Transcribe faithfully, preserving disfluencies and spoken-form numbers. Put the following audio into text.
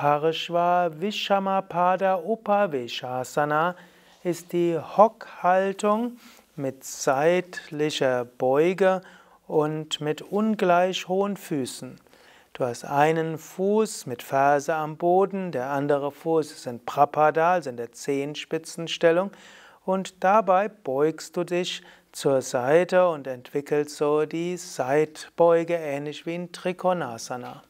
Parshva Vishamapada Upavishasana ist die Hockhaltung mit seitlicher Beuge und mit ungleich hohen Füßen. Du hast einen Fuß mit Ferse am Boden, der andere Fuß ist in Prapada, also in der Zehenspitzenstellung, und dabei beugst du dich zur Seite und entwickelst so die Seitbeuge, ähnlich wie in Trikonasana.